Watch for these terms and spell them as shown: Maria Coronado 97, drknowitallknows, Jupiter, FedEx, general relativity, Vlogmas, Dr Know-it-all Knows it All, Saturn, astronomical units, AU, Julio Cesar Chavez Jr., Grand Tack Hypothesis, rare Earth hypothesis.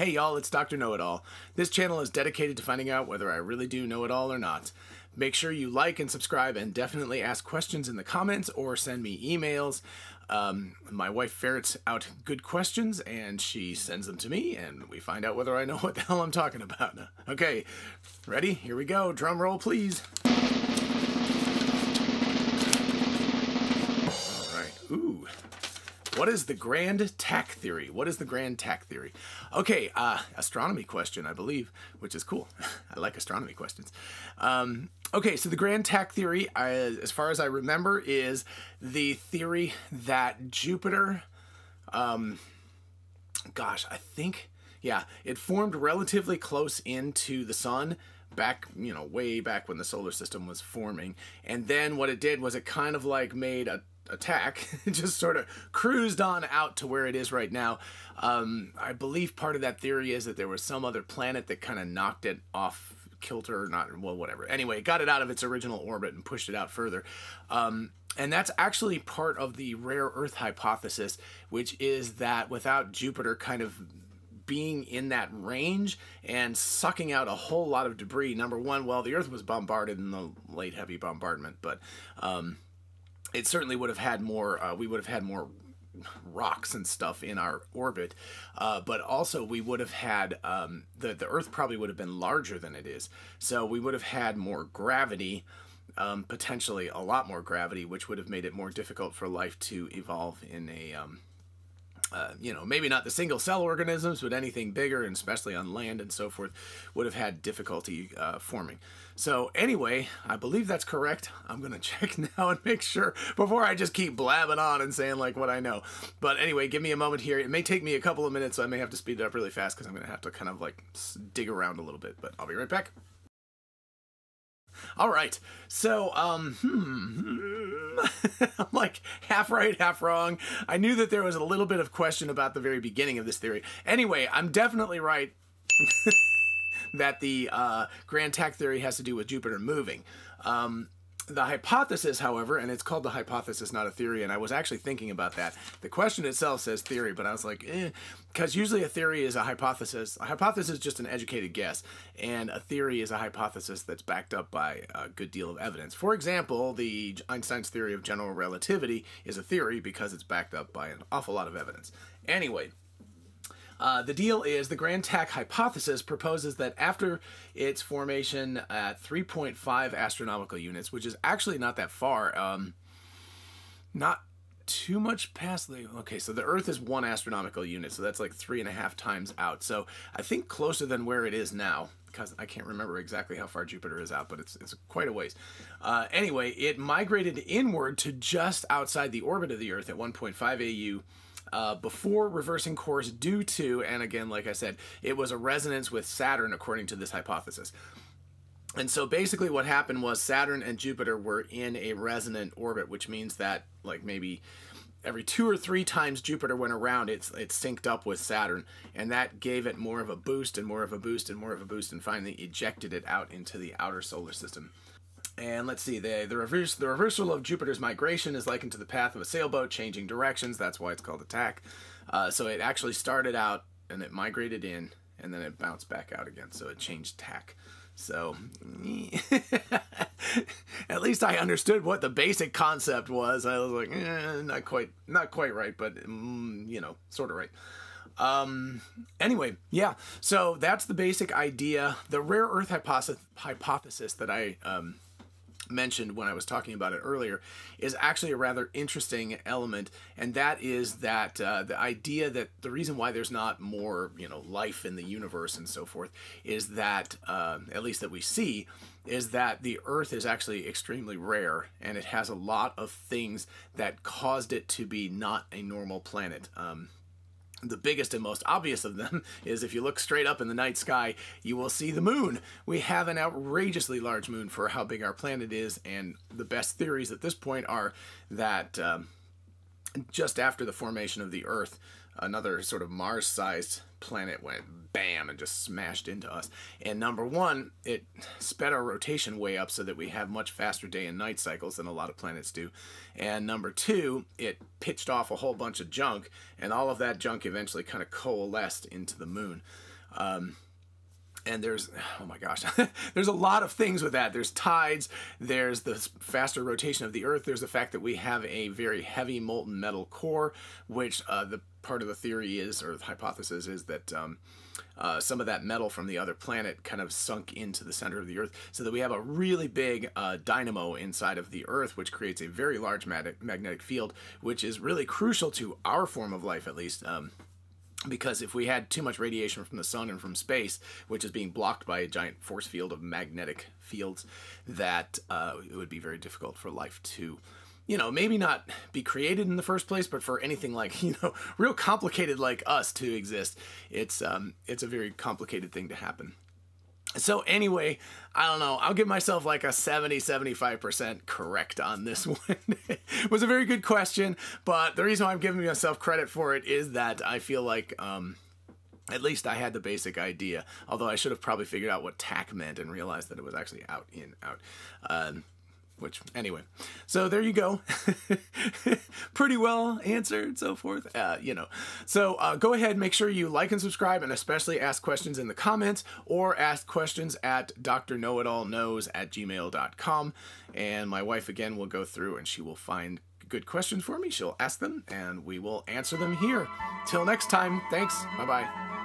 Hey y'all, it's Dr. Know-it-all. This channel is dedicated to finding out whether I really do know it all or not. Make sure you like and subscribe and definitely ask questions in the comments or send me emails. My wife ferrets out good questions and she sends them to me and we find out whether I know what the hell I'm talking about. Okay, ready? Here we go. Drum roll, please. All right. Ooh. What is the Grand Tack theory? What is the Grand Tack theory? Okay, astronomy question, I believe, which is cool. I like astronomy questions. Okay, so the Grand Tack theory, as far as I remember, is the theory that Jupiter, it formed relatively close into the sun back, you know, way back when the solar system was forming. And then what it did was it kind of like made a attack, just sort of cruised on out to where it is right now. I believe part of that theory is that there was some other planet that kind of knocked it off kilter or not, well, whatever. Anyway, it got it out of its original orbit and pushed it out further. And that's actually part of the rare Earth hypothesis, which is that without Jupiter kind of being in that range and sucking out a whole lot of debris, number one, well, the Earth was bombarded in the late heavy bombardment, but it certainly would have had more, we would have had more rocks and stuff in our orbit, but also we would have had, the Earth probably would have been larger than it is. So we would have had more gravity, potentially a lot more gravity, which would have made it more difficult for life to evolve in a, you know, maybe not the single cell organisms, but anything bigger, and especially on land and so forth, would have had difficulty forming. So anyway, I believe that's correct. I'm going to check now and make sure before I just keep blabbing on and saying like what I know. But anyway, give me a moment here. It may take me a couple of minutes, so I may have to speed it up really fast because I'm going to have to kind of like dig around a little bit, but I'll be right back. All right, so, I'm like half right, half wrong. I knew that there was a little bit of question about the very beginning of this theory. Anyway, I'm definitely right that the Grand Tack theory has to do with Jupiter moving. The hypothesis, however, and it's called the hypothesis, not a theory, and I was actually thinking about that. The question itself says theory, but I was like, eh, because usually a theory is a hypothesis. A hypothesis is just an educated guess, and a theory is a hypothesis that's backed up by a good deal of evidence. For example, the Einstein's theory of general relativity is a theory because it's backed up by an awful lot of evidence. Anyway, the deal is the Grand Tack hypothesis proposes that after its formation at 3.5 astronomical units, which is actually not that far, not too much past the... Okay, so the Earth is 1 astronomical unit, so that's like 3.5 times out. So I think closer than where it is now, because I can't remember exactly how far Jupiter is out, but it's quite a ways. Anyway, it migrated inward to just outside the orbit of the Earth at 1.5 AU, before reversing course due to, and again, like I said, it was a resonance with Saturn according to this hypothesis. And so basically what happened was Saturn and Jupiter were in a resonant orbit, which means that like maybe every 2 or 3 times Jupiter went around, it synced up with Saturn, and that gave it more of a boost and more of a boost and more of a boost and finally ejected it out into the outer solar system. And let's see, the reversal of Jupiter's migration is likened to the path of a sailboat changing directions. That's why it's called a tack. So it actually started out and it migrated in and then it bounced back out again. So it changed tack. So at least I understood what the basic concept was. I was like, eh, not quite right, but you know, sort of right. Anyway, yeah, so that's the basic idea. The rare Earth hypothesis that I mentioned when I was talking about it earlier is actually a rather interesting element, and that is that the idea that the reason why there's not more, you know, life in the universe and so forth is that, at least that we see, is that the Earth is actually extremely rare, and it has a lot of things that caused it to be not a normal planet. The biggest and most obvious of them is if you look straight up in the night sky, you will see the moon. We have an outrageously large moon for how big our planet is, and the best theories at this point are that just after the formation of the Earth, another sort of Mars-sized planet went bam and just smashed into us. And number one, it sped our rotation way up so that we have much faster day and night cycles than a lot of planets do. And number two, it pitched off a whole bunch of junk, and all of that junk eventually kind of coalesced into the moon. And there's, oh my gosh, there's a lot of things with that. There's tides, there's the faster rotation of the Earth, there's the fact that we have a very heavy molten metal core, which the part of the theory is, or the hypothesis is, that some of that metal from the other planet kind of sunk into the center of the Earth, so that we have a really big dynamo inside of the Earth, which creates a very large magnetic field, which is really crucial to our form of life, at least. Because if we had too much radiation from the sun and from space, which is being blocked by a giant force field of magnetic fields, that it would be very difficult for life to, you know, maybe not be created in the first place, but for anything like, you know, real complicated like us to exist. It's a very complicated thing to happen. So anyway, I don't know, I'll give myself like a 70–75% correct on this one. It was a very good question, but the reason why I'm giving myself credit for it is that I feel like at least I had the basic idea, although I should have probably figured out what tack meant and realized that it was actually out, in, out. Which, anyway, so there you go. Pretty well answered, so forth, you know. So go ahead, make sure you like and subscribe, and especially ask questions in the comments, or ask questions at drknowitallknows@gmail.com. And my wife, again, will go through, and she will find good questions for me. She'll ask them, and we will answer them here. Till next time, thanks, bye-bye.